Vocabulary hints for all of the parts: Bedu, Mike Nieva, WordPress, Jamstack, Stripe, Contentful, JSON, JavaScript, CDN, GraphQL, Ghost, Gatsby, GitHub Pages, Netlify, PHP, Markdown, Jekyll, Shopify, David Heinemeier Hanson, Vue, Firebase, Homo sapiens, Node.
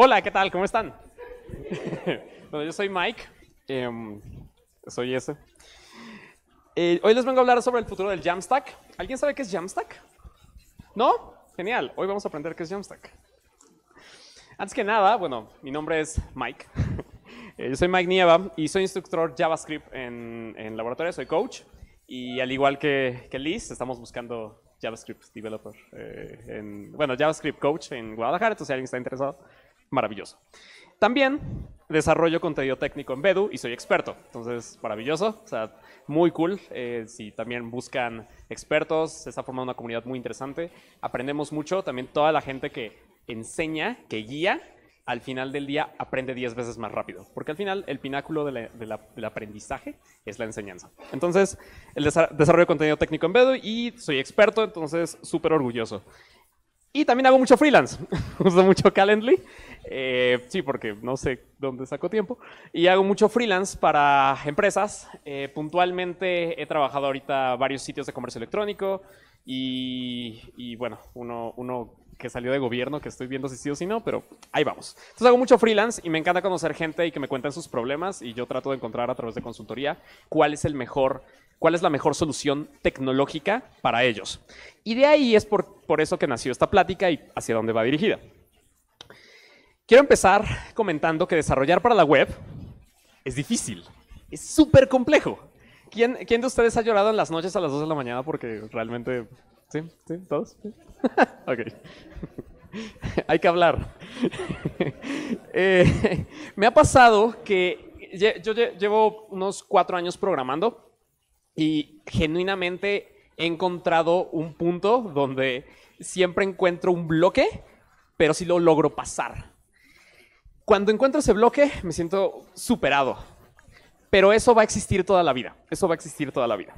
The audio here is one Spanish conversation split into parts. Hola, ¿qué tal? ¿Cómo están? Bueno, yo soy Mike. Soy ese. Hoy les vengo a hablar sobre el futuro del Jamstack. ¿Alguien sabe qué es Jamstack? ¿No? Genial. Hoy vamos a aprender qué es Jamstack. Antes que nada, bueno, mi nombre es Mike. Yo soy Mike Nieva y soy instructor JavaScript en laboratorio. Soy coach. Y al igual que Liz, estamos buscando JavaScript developer. JavaScript coach en Guadalajara. Entonces, si alguien está interesado, maravilloso. También desarrollo contenido técnico en Bedu y soy experto. Entonces, maravilloso. O sea, muy cool. Si también buscan expertos, se está formando una comunidad muy interesante. Aprendemos mucho. También toda la gente que enseña, que guía, al final del día aprende 10 veces más rápido. Porque al final el pináculo del aprendizaje es la enseñanza. Entonces, el desarrollo de contenido técnico en Bedu y soy experto, entonces súper orgulloso. Y también hago mucho freelance. Uso mucho Calendly. Sí, porque no sé dónde saco tiempo. Y hago mucho freelance para empresas. Puntualmente he trabajado ahorita varios sitios de comercio electrónico. Y bueno, uno que salió de gobierno, que estoy viendo si sí o si no, pero ahí vamos. Entonces hago mucho freelance y me encanta conocer gente y que me cuenten sus problemas. Y yo trato de encontrar a través de consultoría cuál es la mejor solución tecnológica para ellos. Y de ahí es por eso que nació esta plática y hacia dónde va dirigida. Quiero empezar comentando que desarrollar para la web es difícil, es súper complejo. ¿Quién de ustedes ha llorado en las noches a las 2 de la mañana? Porque realmente... ¿Sí? ¿Sí? ¿Todos? ¿Sí? Ok. Hay que hablar. Me ha pasado que yo llevo unos 4 años programando. Y genuinamente he encontrado un punto donde siempre encuentro un bloque, pero sí lo logro pasar. Cuando encuentro ese bloque, me siento superado. Pero eso va a existir toda la vida. Eso va a existir toda la vida.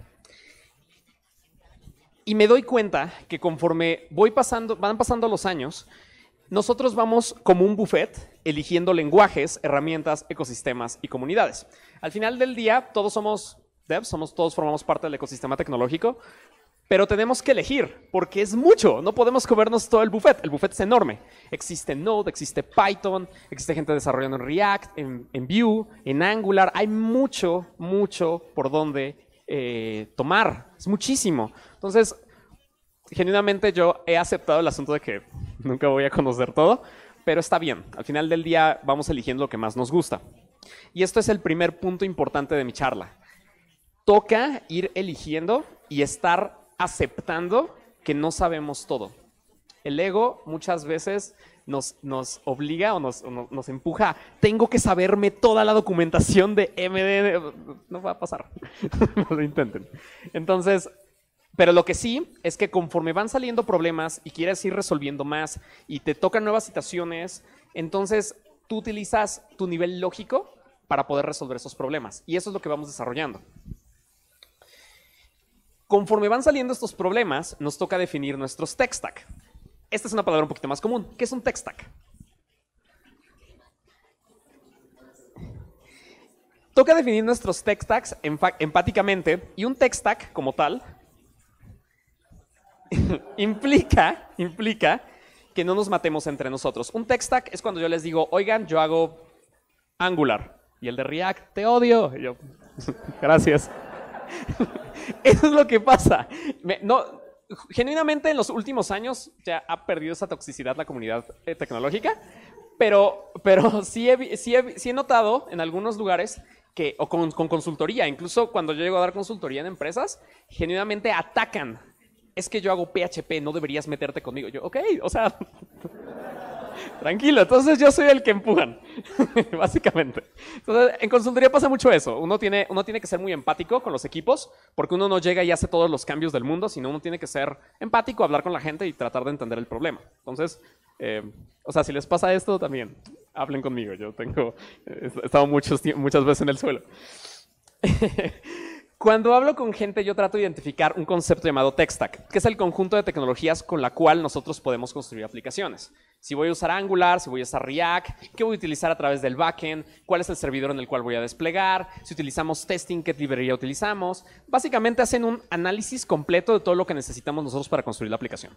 Y me doy cuenta que conforme van pasando los años, nosotros vamos como un buffet eligiendo lenguajes, herramientas, ecosistemas y comunidades. Al final del día, todos somos... todos formamos parte del ecosistema tecnológico, pero tenemos que elegir, porque es mucho, no podemos comernos todo el buffet es enorme. Existe Node, existe Python, existe gente desarrollando en React, en Vue, en Angular, hay mucho por donde tomar, es muchísimo. Entonces, genuinamente yo he aceptado el asunto de que nunca voy a conocer todo, pero está bien, al final del día vamos eligiendo lo que más nos gusta. Y esto es el primer punto importante de mi charla. Toca ir eligiendo y estar aceptando que no sabemos todo. El ego muchas veces nos obliga o nos empuja. Tengo que saberme toda la documentación de MDN. No va a pasar. No lo intenten. Entonces, pero lo que sí es que conforme van saliendo problemas y quieres ir resolviendo más y te tocan nuevas situaciones, entonces tú utilizas tu nivel lógico para poder resolver esos problemas. Y eso es lo que vamos desarrollando. Conforme van saliendo estos problemas, nos toca definir nuestros tech stack. Esta es una palabra un poquito más común. ¿Qué es un tech stack? Toca definir nuestros tech stacks empáticamente, y un tech stack como tal implica que no nos matemos entre nosotros. Un tech stack es cuando yo les digo, oigan, yo hago Angular, y el de React, te odio. Y yo, gracias. Eso es lo que pasa. Genuinamente en los últimos años ya ha perdido esa toxicidad la comunidad tecnológica, pero sí he notado en algunos lugares que, o con consultoría, incluso cuando yo llego a dar consultoría en empresas, genuinamente atacan. Es que yo hago PHP, no deberías meterte conmigo. Yo, ok, o sea... Tranquilo, entonces yo soy el que empujan, básicamente. Entonces, en consultoría pasa mucho eso. Uno tiene que ser muy empático con los equipos, porque uno no llega y hace todos los cambios del mundo, sino uno tiene que ser empático, hablar con la gente y tratar de entender el problema. Entonces, si les pasa esto, también hablen conmigo. Yo he estado muchas veces en el suelo. Cuando hablo con gente, yo trato de identificar un concepto llamado tech stack, que es el conjunto de tecnologías con la cual nosotros podemos construir aplicaciones. Si voy a usar Angular, si voy a usar React, qué voy a utilizar a través del backend, cuál es el servidor en el cual voy a desplegar, si utilizamos testing, qué librería utilizamos. Básicamente hacen un análisis completo de todo lo que necesitamos nosotros para construir la aplicación.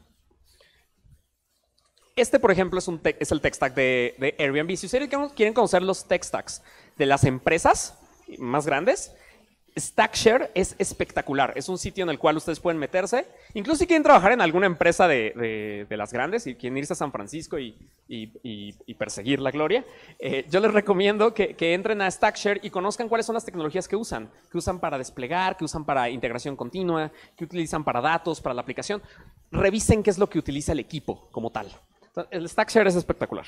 Este, por ejemplo, es el tech stack de Airbnb. Si ustedes quieren conocer los tech stacks de las empresas más grandes, StackShare es espectacular. Es un sitio en el cual ustedes pueden meterse. Incluso si quieren trabajar en alguna empresa de las grandes y quieren irse a San Francisco y perseguir la gloria, yo les recomiendo que entren a StackShare y conozcan cuáles son las tecnologías que usan para desplegar, que usan para integración continua, que utilizan para datos, para la aplicación. Revisen qué es lo que utiliza el equipo como tal. El StackShare es espectacular.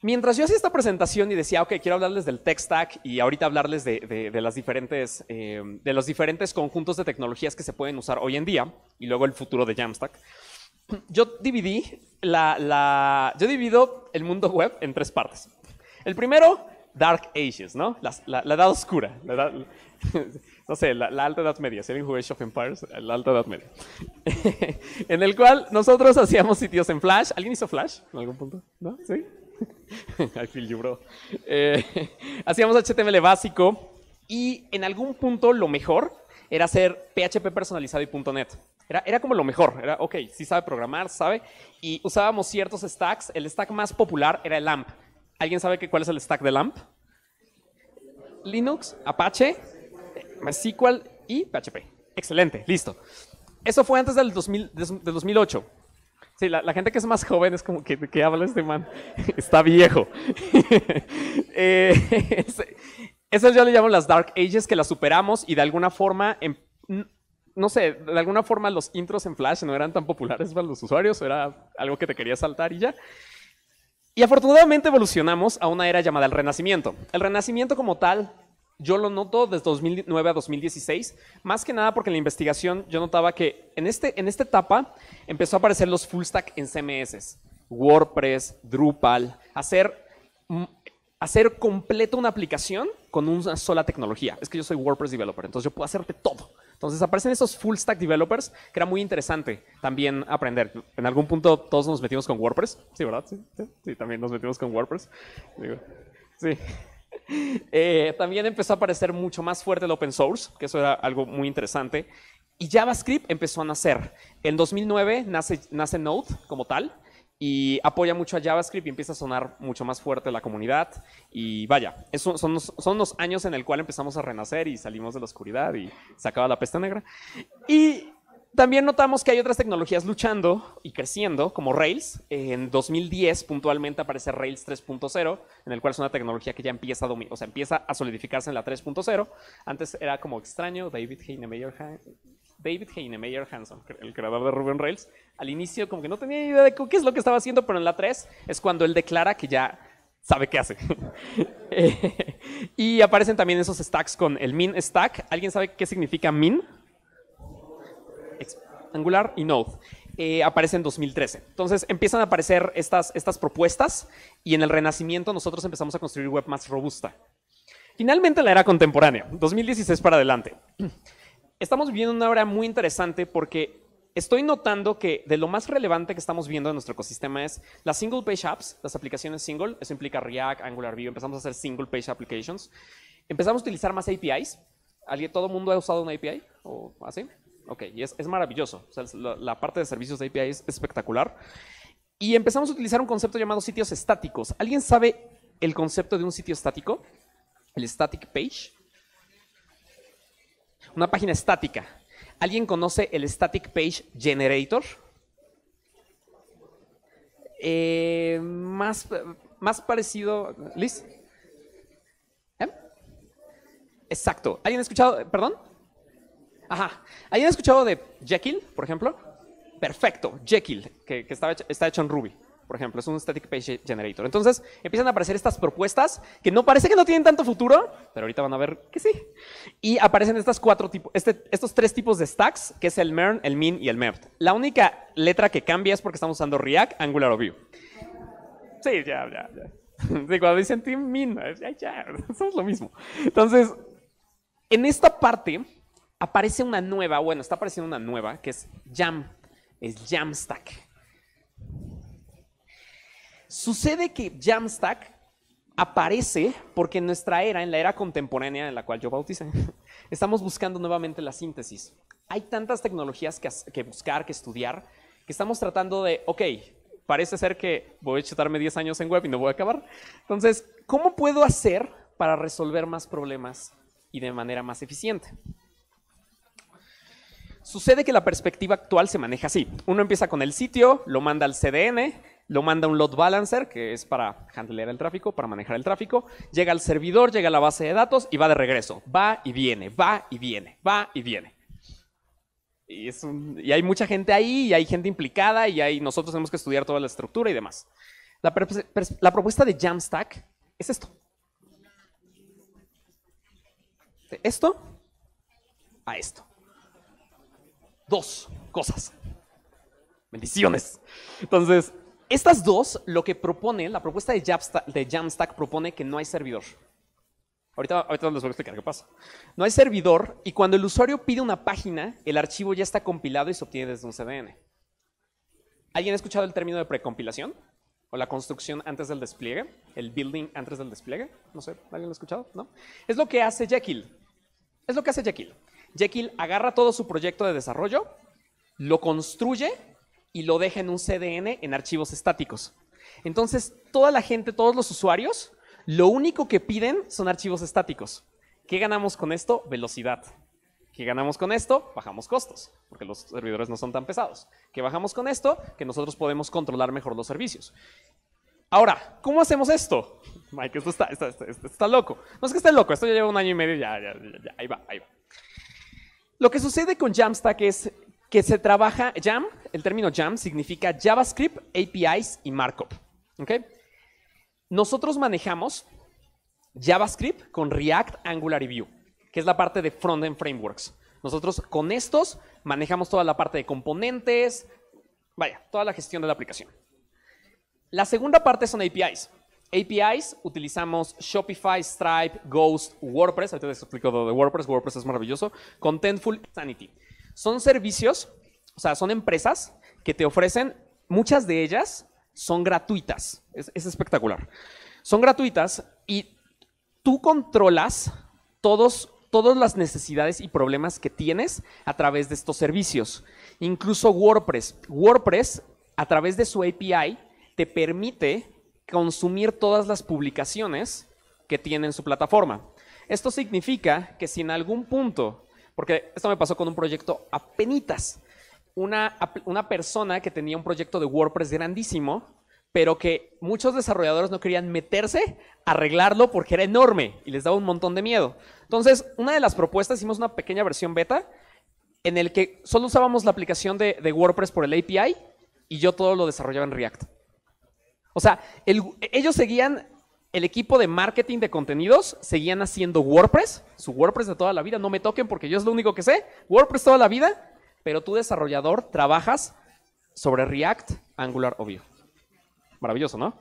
Mientras yo hacía esta presentación y decía, ok, quiero hablarles del tech stack y ahorita hablarles de los diferentes conjuntos de tecnologías que se pueden usar hoy en día y luego el futuro de Jamstack, yo divido el mundo web en tres partes. El primero, Dark Ages, ¿no? La edad oscura, no sé, la alta edad media. Si alguien jugó Age of Empires, la alta edad media. En el cual nosotros hacíamos sitios en Flash. ¿Alguien hizo Flash en algún punto? ¿No? ¿Sí? I feel you, bro. Hacíamos HTML básico y en algún punto lo mejor era hacer PHP personalizado y .NET. Era como lo mejor. Era, ok, sí sabe programar, sabe. Y usábamos ciertos stacks. El stack más popular era el LAMP. ¿Alguien sabe cuál es el stack de LAMP? Linux, Apache, MySQL y PHP. Excelente, listo. Eso fue antes del 2008. Sí, la gente que es más joven es como que habla este man, está viejo. Esas yo le llamo las Dark Ages, que las superamos y de alguna forma, no sé, de alguna forma los intros en Flash no eran tan populares para los usuarios, era algo que te quería saltar y ya. Y afortunadamente evolucionamos a una era llamada el Renacimiento. El Renacimiento como tal, yo lo noto desde 2009 a 2016, más que nada porque en la investigación yo notaba que en esta etapa empezó a aparecer los full stack en CMS, WordPress, Drupal, hacer completa una aplicación con una sola tecnología. Es que yo soy WordPress developer, entonces yo puedo hacerte todo. Entonces aparecen esos full stack developers que era muy interesante también aprender. En algún punto todos nos metimos con WordPress, ¿sí, verdad? Sí, también nos metimos con WordPress. Digo, sí. También empezó a aparecer mucho más fuerte el open source, que eso era algo muy interesante. Y JavaScript empezó a nacer. En 2009 nace Node como tal y apoya mucho a JavaScript y empieza a sonar mucho más fuerte la comunidad. Y vaya, son los años en el cual empezamos a renacer y salimos de la oscuridad y se acaba la peste negra. Y también notamos que hay otras tecnologías luchando y creciendo, como Rails. En 2010 puntualmente aparece Rails 3.0, en el cual es una tecnología que ya empieza a dominar, o sea, empieza a solidificarse en la 3.0. Antes era como extraño, David Heinemeier Hanson, el creador de Ruby on Rails. Al inicio como que no tenía idea de qué es lo que estaba haciendo, pero en la 3 es cuando él declara que ya sabe qué hace. Y aparecen también esos stacks con el min stack. ¿Alguien sabe qué significa min? Angular y Node, aparece en 2013. Entonces empiezan a aparecer estas propuestas y en el Renacimiento nosotros empezamos a construir web más robusta. Finalmente la era contemporánea, 2016 para adelante. Estamos viviendo una era muy interesante porque estoy notando que de lo más relevante que estamos viendo en nuestro ecosistema es las single page apps, las aplicaciones single. Eso implica React, Angular, Vue, empezamos a hacer single page applications. Empezamos a utilizar más APIs. ¿Todo el mundo ha usado una API o así? Ok, y es maravilloso. O sea, la parte de servicios de API es espectacular. Y empezamos a utilizar un concepto llamado sitios estáticos. ¿Alguien sabe el concepto de un sitio estático? El static page. Una página estática. ¿Alguien conoce el static page generator? Más parecido... ¿Liz? Exacto. ¿Alguien ha escuchado? ¿Perdón? Ajá. ¿Habían escuchado de Jekyll, por ejemplo? Perfecto, Jekyll, que está hecho en Ruby, por ejemplo. Es un static page generator. Entonces, empiezan a aparecer estas propuestas que no parece que no tienen tanto futuro, pero ahorita van a ver que sí. Y aparecen estos tres tipos de stacks, que es el MERN, el MIN y el MERT. La única letra que cambia es porque estamos usando React, Angular o Vue. Sí, ya. Sí, cuando dicen Team MIN, ya, somos lo mismo. Entonces, en esta parte... aparece una nueva, bueno, está apareciendo una nueva, que es Jamstack. Sucede que Jamstack aparece porque en nuestra era, en la era contemporánea en la cual yo bauticé, estamos buscando nuevamente la síntesis. Hay tantas tecnologías que buscar, que estudiar, estamos tratando de, ok, parece ser que voy a chutarme 10 años en web y no voy a acabar. Entonces, ¿cómo puedo hacer para resolver más problemas y de manera más eficiente? Sucede que la perspectiva actual se maneja así. Uno empieza con el sitio, lo manda al CDN, lo manda a un load balancer, que es para handlear el tráfico, para manejar el tráfico, llega al servidor, llega a la base de datos y va de regreso. Va y viene, va y viene, va y viene. Y hay mucha gente ahí, y hay gente implicada, y nosotros tenemos que estudiar toda la estructura y demás. La propuesta de Jamstack es esto. De esto a esto. Dos cosas. Bendiciones. Entonces, estas dos, lo que propone, la propuesta de Jamstack propone que no hay servidor. Ahorita les voy a explicar qué pasa. No hay servidor y cuando el usuario pide una página, el archivo ya está compilado y se obtiene desde un CDN. ¿Alguien ha escuchado el término de precompilación? ¿O la construcción antes del despliegue? ¿El building antes del despliegue? No sé, ¿alguien lo ha escuchado? ¿No? Es lo que hace Jekyll. Es lo que hace Jekyll. Jekyll agarra todo su proyecto de desarrollo, lo construye y lo deja en un CDN en archivos estáticos. Entonces, toda la gente, todos los usuarios, lo único que piden son archivos estáticos. ¿Qué ganamos con esto? Velocidad. ¿Qué ganamos con esto? Bajamos costos, porque los servidores no son tan pesados. ¿Qué bajamos con esto? Que nosotros podemos controlar mejor los servicios. Ahora, ¿cómo hacemos esto? Mike, esto está loco. No es que esté loco, esto ya lleva un año y medio, ya, ahí va. Lo que sucede con Jamstack es que se trabaja, el término Jam significa JavaScript, APIs y Markup. ¿Ok? Nosotros manejamos JavaScript con React, Angular y Vue, que es la parte de Frontend Frameworks. Nosotros con estos manejamos toda la parte de componentes, vaya, toda la gestión de la aplicación. La segunda parte son APIs. APIs utilizamos Shopify, Stripe, Ghost, WordPress. Ahorita les explico lo de WordPress. WordPress es maravilloso. Contentful, Sanity. Son servicios, o sea, son empresas que te ofrecen, muchas de ellas son gratuitas, es espectacular. Son gratuitas y tú controlas todas las necesidades y problemas que tienes a través de estos servicios. Incluso WordPress. WordPress, a través de su API, te permite consumir todas las publicaciones que tiene en su plataforma. Esto significa que si en algún punto, porque esto me pasó con un proyecto apenitas, una persona que tenía un proyecto de WordPress grandísimo, pero que muchos desarrolladores no querían meterse a arreglarlo porque era enorme y les daba un montón de miedo. Entonces, una de las propuestas, hicimos una pequeña versión beta en el que solo usábamos la aplicación de WordPress por el API y yo todo lo desarrollaba en React. O sea, ellos seguían, el equipo de marketing de contenidos seguían haciendo WordPress, su WordPress de toda la vida, no me toquen porque yo es lo único que sé, WordPress toda la vida. Pero tú, desarrollador, trabajas sobre React, Angular o Vue. Maravilloso, ¿no?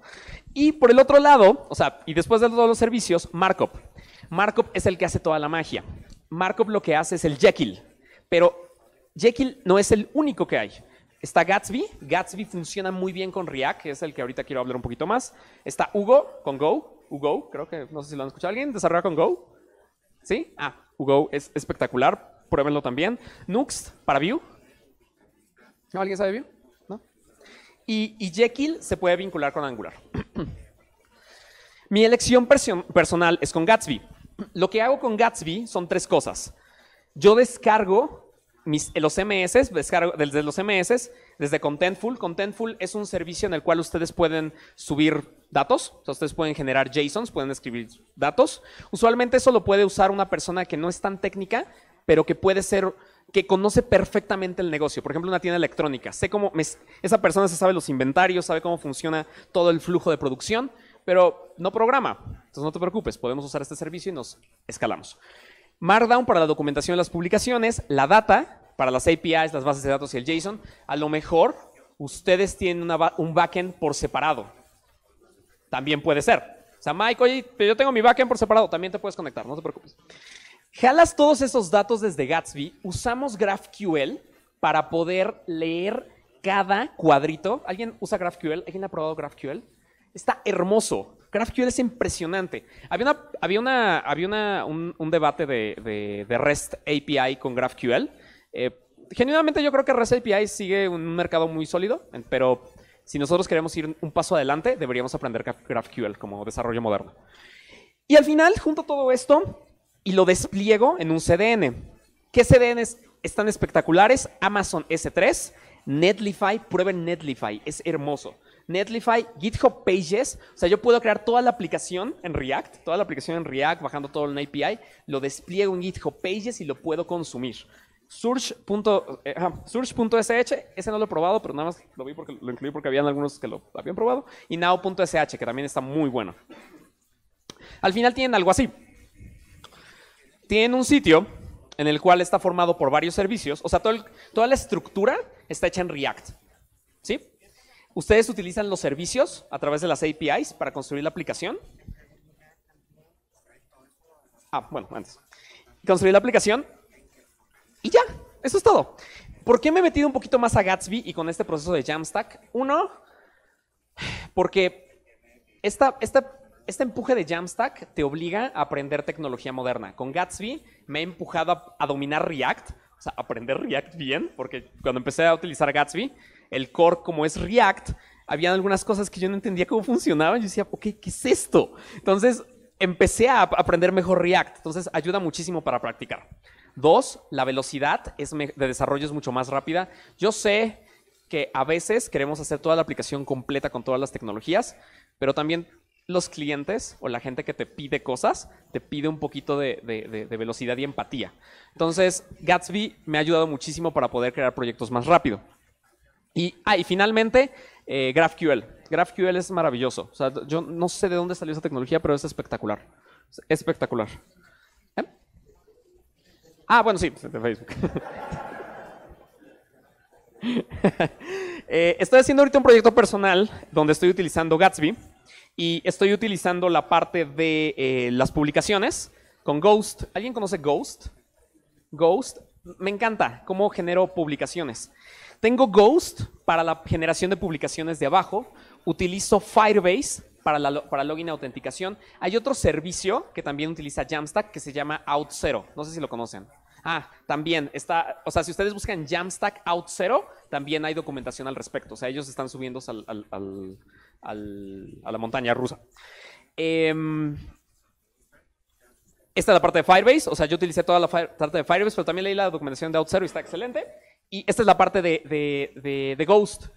Y por el otro lado, o sea, y después de todos los servicios, Markup. Markup es el que hace toda la magia. Markup lo que hace es el Jekyll. Pero Jekyll no es el único que hay. Está Gatsby. Gatsby funciona muy bien con React, que es el que ahorita quiero hablar un poquito más. Está Hugo con Go. Hugo, creo que, no sé si lo han escuchado alguien, desarrolla con Go. ¿Sí? Ah, Hugo es espectacular. Pruébenlo también. Nuxt para Vue. ¿No? ¿Alguien sabe Vue? ¿No? Y Jekyll se puede vincular con Angular. Mi elección personal es con Gatsby. Lo que hago con Gatsby son tres cosas. Yo descargo los MS, descargo desde los MS, desde Contentful. Contentful es un servicio en el cual ustedes pueden subir datos. O sea, ustedes pueden generar JSONs, pueden escribir datos. Usualmente eso lo puede usar una persona que no es tan técnica, pero que puede ser, que conoce perfectamente el negocio. Por ejemplo, una tienda electrónica. Sé cómo, esa persona se sabe los inventarios, sabe cómo funciona todo el flujo de producción, pero no programa. Entonces no te preocupes, podemos usar este servicio y nos escalamos. Markdown para la documentación de las publicaciones, la data para las APIs, las bases de datos y el JSON. A lo mejor ustedes tienen un backend por separado. También puede ser. O sea, Mike, oye, yo tengo mi backend por separado. También te puedes conectar, no te preocupes. Jalas todos esos datos desde Gatsby, usamos GraphQL para poder leer cada cuadrito. ¿Alguien usa GraphQL? ¿Alguien ha probado GraphQL? Está hermoso. GraphQL es impresionante. Había un debate de REST API con GraphQL. Generalmente yo creo que REST API sigue un mercado muy sólido, pero si nosotros queremos ir un paso adelante, deberíamos aprender GraphQL como desarrollo moderno. Y al final, junto a todo esto, y lo despliego en un CDN. ¿Qué CDNs están espectaculares? Amazon S3, Netlify, prueben Netlify, es hermoso. Netlify, GitHub Pages, o sea, yo puedo crear toda la aplicación en React, bajando todo en API, lo despliego en GitHub Pages y lo puedo consumir. Search.sh, ese no lo he probado, pero nada más lo vi porque lo incluí porque habían algunos que lo habían probado. Y now.sh, que también está muy bueno. Al final tienen algo así. Tienen un sitio en el cual está formado por varios servicios, o sea, toda la estructura está hecha en React, ¿sí? Ustedes utilizan los servicios a través de las APIs para construir la aplicación. Construir la aplicación y ya, eso es todo. ¿Por qué me he metido un poquito más a Gatsby y con este proceso de Jamstack? Uno, porque este empuje de Jamstack te obliga a aprender tecnología moderna. Con Gatsby me he empujado a dominar React, o sea, aprender React bien, porque cuando empecé a utilizar Gatsby, el core como es React, había algunas cosas que yo no entendía cómo funcionaban. Yo decía, ok, ¿qué es esto? Entonces, empecé a aprender mejor React. Entonces, ayuda muchísimo para practicar. Dos, la velocidad de desarrollo es mucho más rápida. Yo sé que a veces queremos hacer toda la aplicación completa con todas las tecnologías, pero también los clientes o la gente que te pide cosas, te pide un poquito de velocidad y empatía. Entonces, Gatsby me ha ayudado muchísimo para poder crear proyectos más rápido. Y finalmente, GraphQL. GraphQL es maravilloso. O sea, yo no sé de dónde salió esa tecnología, pero es espectacular. Es espectacular. ¿Eh? Sí, de Facebook. Estoy haciendo ahorita un proyecto personal donde estoy utilizando Gatsby y estoy utilizando la parte de las publicaciones con Ghost. ¿Alguien conoce Ghost? Ghost, me encanta cómo genero publicaciones. Tengo Ghost para la generación de publicaciones de abajo. Utilizo Firebase para login y autenticación. Hay otro servicio que también utiliza Jamstack que se llama OutZero. No sé si lo conocen. También está, o sea, si ustedes buscan Jamstack OutZero, también hay documentación al respecto. O sea, ellos están subiéndose a la montaña rusa. Esta es la parte de Firebase. O sea, yo utilicé toda la parte de Firebase, pero también leí la documentación de OutZero y está excelente. Y esta es la parte de Ghost.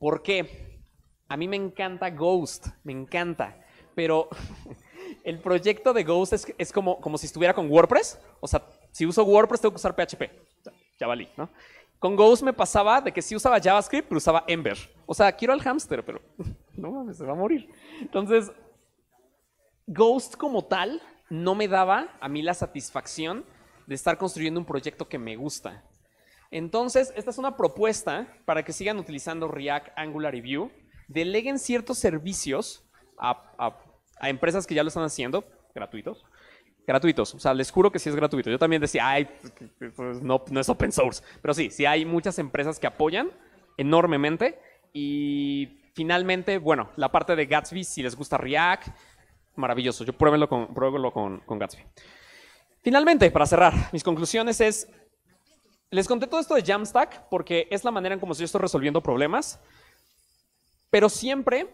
¿Por qué? A mí me encanta Ghost, me encanta. Pero el proyecto de Ghost es como si estuviera con WordPress. O sea, si uso WordPress tengo que usar PHP. Ya valí, ¿no? Con Ghost me pasaba de que sí usaba JavaScript, pero usaba Ember. O sea, quiero al hámster, pero no mames, se va a morir. Entonces, Ghost como tal no me daba a mí la satisfacción de estar construyendo un proyecto que me gusta. Entonces, esta es una propuesta para que sigan utilizando React, Angular y Vue. Deleguen ciertos servicios a empresas que ya lo están haciendo, gratuitos. Gratuitos, o sea, les juro que sí es gratuito. Yo también decía, ay, pues no es open source. Pero sí, sí hay muchas empresas que apoyan enormemente. Y finalmente, bueno, la parte de Gatsby, si les gusta React, maravilloso. Yo pruébelo con Gatsby. Finalmente, para cerrar, mis conclusiones es... Les conté todo esto de Jamstack porque es la manera en como yo estoy resolviendo problemas, pero siempre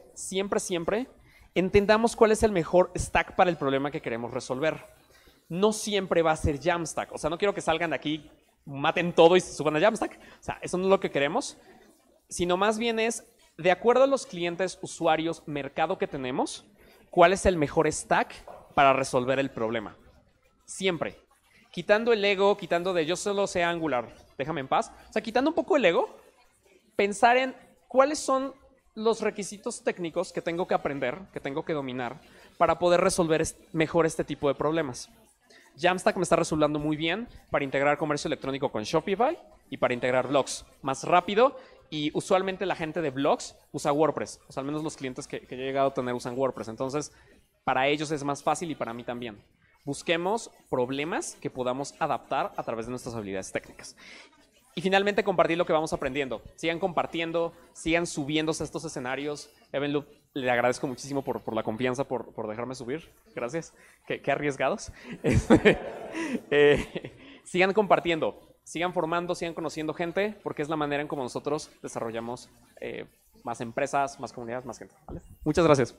entendamos cuál es el mejor stack para el problema que queremos resolver. No siempre va a ser Jamstack, o sea, no quiero que salgan de aquí, maten todo y se suban a Jamstack, o sea, eso no es lo que queremos, sino más bien es, de acuerdo a los clientes, usuarios, mercado que tenemos, cuál es el mejor stack para resolver el problema. Siempre. Quitando el ego, quitando de yo solo sé Angular, déjame en paz. O sea, quitando un poco el ego, pensar en cuáles son los requisitos técnicos que tengo que aprender, que tengo que dominar, para poder resolver mejor este tipo de problemas. Jamstack me está resolviendo muy bien para integrar comercio electrónico con Shopify y para integrar blogs más rápido. Y usualmente la gente de blogs usa WordPress. O sea, al menos los clientes que he llegado a tener usan WordPress. Entonces, para ellos es más fácil y para mí también. Busquemos problemas que podamos adaptar a través de nuestras habilidades técnicas. Y finalmente compartir lo que vamos aprendiendo. Sigan compartiendo, sigan subiéndose a estos escenarios. Evan, le agradezco muchísimo por la confianza, por dejarme subir. Gracias. Qué arriesgados. Sigan compartiendo. Sigan formando, sigan conociendo gente, porque es la manera en como nosotros desarrollamos más empresas, más comunidades, más gente. ¿Vale? Muchas gracias.